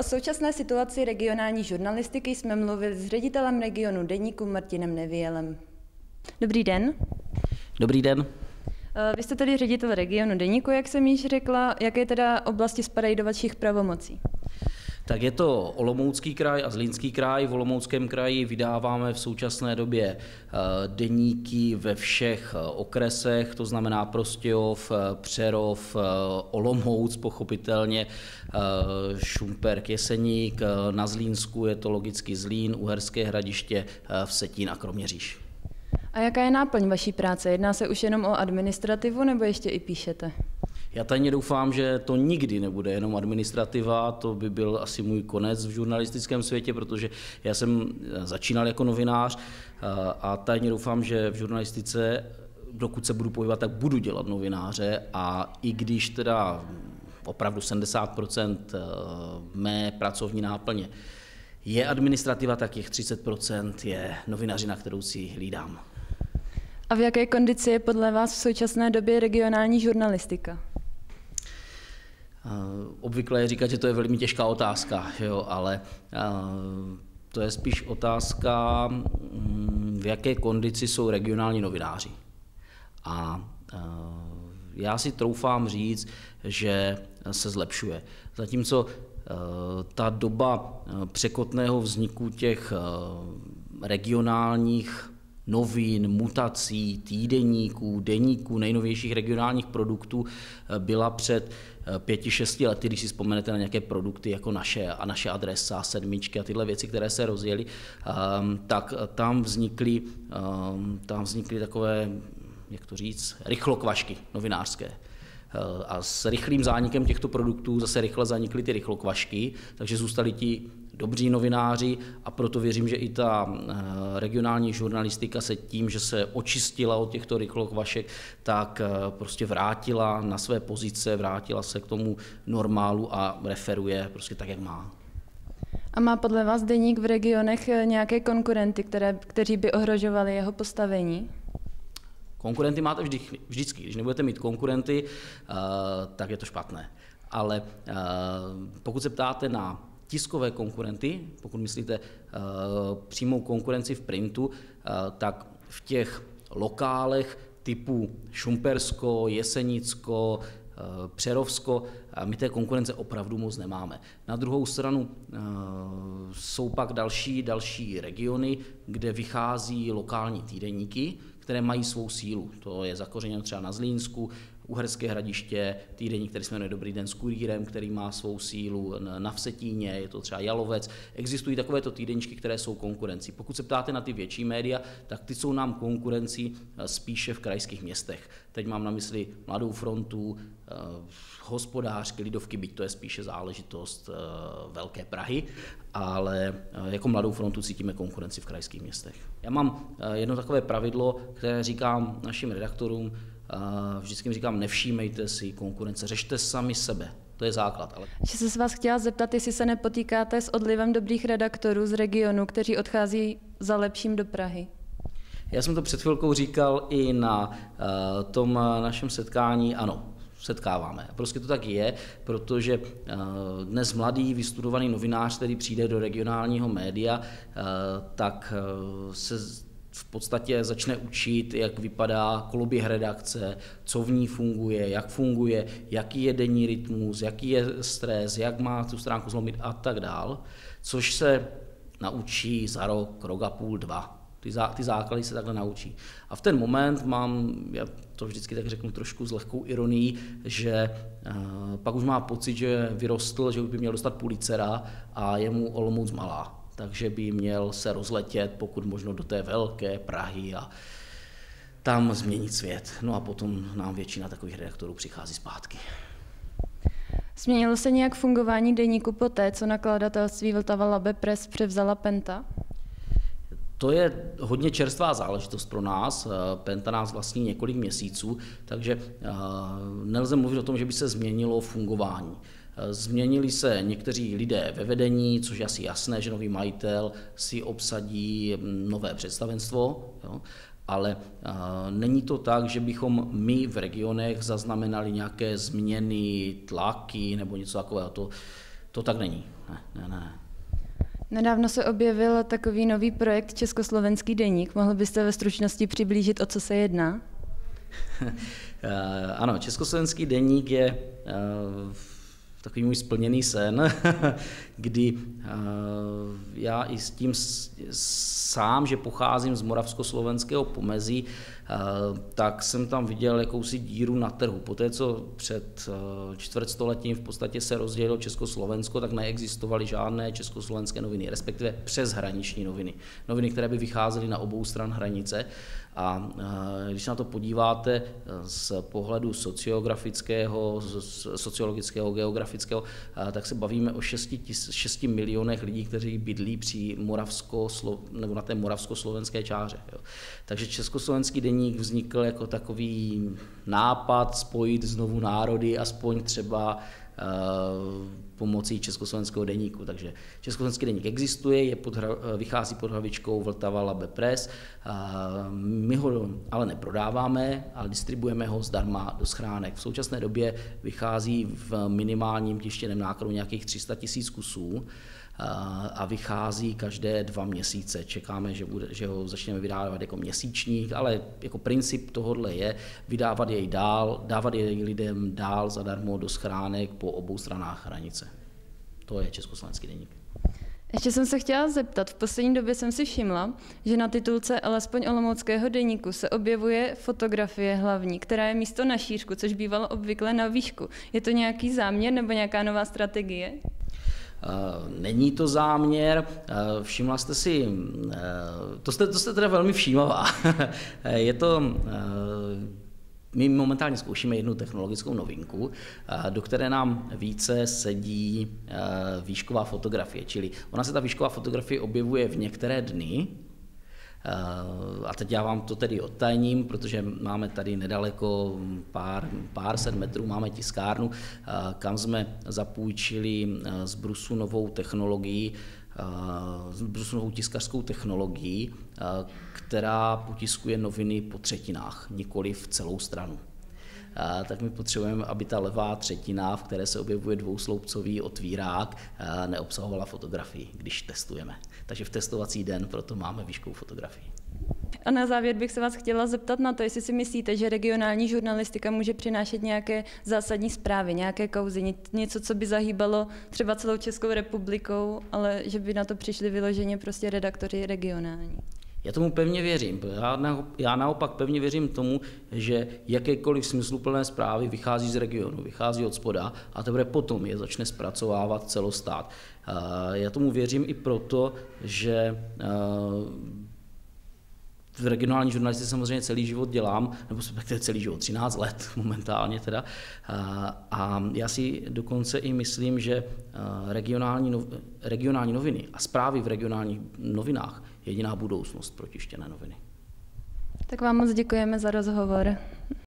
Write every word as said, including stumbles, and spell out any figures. O současné situaci regionální žurnalistiky jsme mluvili s ředitelem regionu Deníku Martinem Nevyjelem. Dobrý den. Dobrý den. Vy jste tedy ředitel regionu Deníku, jak jsem již řekla. Jaké teda oblasti spadají do vašich pravomocí? Tak je to Olomoucký kraj a Zlínský kraj. V Olomouckém kraji vydáváme v současné době deníky ve všech okresech, to znamená Prostějov, Přerov, Olomouc, pochopitelně Šumperk, Jeseník. Na Zlínsku je to logicky Zlín, Uherské Hradiště, Vsetín a Kroměříž. A jaká je náplň vaší práce? Jedná se už jenom o administrativu, nebo ještě i píšete? Já tajně doufám, že to nikdy nebude jenom administrativa, to by byl asi můj konec v žurnalistickém světě, protože já jsem začínal jako novinář a tajně doufám, že v žurnalistice, dokud se budu pohybovat, tak budu dělat novináře a i když teda opravdu sedmdesát procent mé pracovní náplně je administrativa, tak těch třicet procent je novinařina, kterou si hlídám. A v jaké kondici je podle vás v současné době regionální žurnalistika? Obvykle je říkat, že to je velmi těžká otázka, jo, ale to je spíš otázka, v jaké kondici jsou regionální novináři. A já si troufám říct, že se zlepšuje. Zatímco ta doba překotného vzniku těch regionálních novin, mutací, týdeníků, deníků, nejnovějších regionálních produktů byla před pěti, šesti lety, když si vzpomenete na nějaké produkty jako naše a naše adresa, sedmičky a tyhle věci, které se rozjeli, tak tam vznikly, tam vznikly takové, jak to říct, rychlokvašky novinářské. A s rychlým zánikem těchto produktů zase rychle zanikly ty rychlokvašky, takže zůstali ti dobří novináři a proto věřím, že i ta regionální žurnalistika se tím, že se očistila od těchto rychlokvašek, tak prostě vrátila na své pozice, vrátila se k tomu normálu a referuje prostě tak, jak má. A má podle vás deník v regionech nějaké konkurenty, které, kteří by ohrožovali jeho postavení? Konkurenty máte vždy, vždycky. Když nebudete mít konkurenty, tak je to špatné. Ale pokud se ptáte na tiskové konkurenty, pokud myslíte přímou konkurenci v printu, tak v těch lokálech typu Šumpersko, Jesenicko, Přerovsko, my té konkurence opravdu moc nemáme. Na druhou stranu jsou pak další, další regiony, kde vychází lokální týdeníky, které mají svou sílu. To je zakořeněno třeba na Zlínsku, Uherské Hradiště, týdeník, který se jmenuje Dobrý den s kurýrem, který má svou sílu na Vsetíně, je to třeba Jalovec. Existují takovéto týdeníčky, které jsou konkurencí. Pokud se ptáte na ty větší média, tak ty jsou nám konkurencí spíše v krajských městech. Teď mám na mysli Mladou frontu, Hospodářky, Lidovky, byť to je spíše záležitost Velké Prahy, ale jako Mladou frontu cítíme konkurenci v krajských městech. Já mám jedno takové pravidlo, které říkám našim redaktorům, vždycky říkám, nevšímejte si konkurence, řešte sami sebe, to je základ. Ale... Že jsem se vás chtěla zeptat, jestli se nepotýkáte s odlivem dobrých redaktorů z regionu, kteří odchází za lepším do Prahy. Já jsem to před chvilkou říkal i na tom našem setkání, ano. Setkáváme. Prostě to tak je, protože dnes mladý vystudovaný novinář, který přijde do regionálního média, tak se v podstatě začne učit, jak vypadá koloběh redakce, co v ní funguje, jak funguje, jaký je denní rytmus, jaký je stres, jak má tu stránku zlomit a tak dál, což se naučí za rok, rok a půl, dva. Ty, zá, ty základy se takhle naučí. A v ten moment mám, já to vždycky tak řeknu trošku s lehkou ironií, že uh, pak už má pocit, že vyrostl, že už by měl dostat Pulitzera a je mu Olomouc malá. Takže by měl se rozletět pokud možno do té velké Prahy a tam změnit svět. No a potom nám většina takových redaktorů přichází zpátky. Změnilo se nějak fungování deníku poté, co nakladatelství Vltava Labe Press převzala Penta? To je hodně čerstvá záležitost pro nás, Penta nás vlastní několik měsíců, takže nelze mluvit o tom, že by se změnilo fungování. Změnili se někteří lidé ve vedení, což je asi jasné, že nový majitel si obsadí nové představenstvo, jo? Ale není to tak, že bychom my v regionech zaznamenali nějaké změny, tlaky nebo něco takového. To To tak není. Ne, ne, ne. Nedávno se objevil takový nový projekt Československý deník. Mohl byste ve stručnosti přiblížit, o co se jedná? Ano, Československý deník je takový můj splněný sen, kdy já i s tím sám, že pocházím z moravskoslovenského pomezí, tak jsem tam viděl jakousi díru na trhu. Poté, co před čtvrtstoletím v podstatě se rozdělilo Československo, tak neexistovaly žádné československé noviny, respektive přeshraniční noviny. Noviny, které by vycházely na obou stran hranice. A když na to podíváte z pohledu sociografického, sociologického, geografického, tak se bavíme o šesti milionech lidí, kteří bydlí při moravsko, nebo na té moravskoslovenské čáře. Takže Československý deník vznikl jako takový nápad spojit znovu národy, aspoň třeba pomocí Československého deníku. Takže Československý deník existuje, je pod, vychází pod hlavičkou Vltava Labe Press. My ho ale neprodáváme, ale distribuujeme ho zdarma do schránek. V současné době vychází v minimálním tištěném nákladu nějakých tři sta tisíc kusů a vychází každé dva měsíce. Čekáme, že, bude, že ho začneme vydávat jako měsíčník, ale jako princip tohodle je vydávat jej dál, dávat jej lidem dál zadarmo do schránek po obou stranách hranice. To je Československý deník. Ještě jsem se chtěla zeptat, v poslední době jsem si všimla, že na titulce alespoň Olomouckého deníku se objevuje fotografie hlavní, která je místo na šířku, což bývalo obvykle na výšku. Je to nějaký záměr nebo nějaká nová strategie? Není to záměr, všimla jste si, to jste, to jste teda velmi všímavá, je to, my momentálně zkoušíme jednu technologickou novinku, do které nám více sedí výšková fotografie, čili ona se ta výšková fotografie objevuje v některé dny. A teď já vám to tedy odtajním, protože máme tady nedaleko pár, pár set metrů, máme tiskárnu, kam jsme zapůjčili z Brusu novou technologii, z Brusu novou tiskařskou technologii, která potiskuje noviny po třetinách, nikoli v celou stranu. Tak my potřebujeme, aby ta levá třetina, v které se objevuje dvousloupcový otvírák, neobsahovala fotografii, když testujeme. Takže v testovací den proto máme výškovou fotografii. A na závěr bych se vás chtěla zeptat na to, jestli si myslíte, že regionální žurnalistika může přinášet nějaké zásadní zprávy, nějaké kauzy, něco, co by zahýbalo třeba celou Českou republikou, ale že by na to přišli vyloženě prostě redaktoři regionální. Já tomu pevně věřím. Já naopak pevně věřím tomu, že jakékoliv smysluplné zprávy vychází z regionu, vychází od spoda a teprve potom je začne zpracovávat celostát. Já tomu věřím i proto, že v regionální žurnalistice samozřejmě celý život dělám, nebo celý život, třináct let momentálně teda. A já si dokonce i myslím, že regionální, regionální noviny a zprávy v regionálních novinách jediná budoucnost pro tištěné noviny. Tak vám moc děkujeme za rozhovor.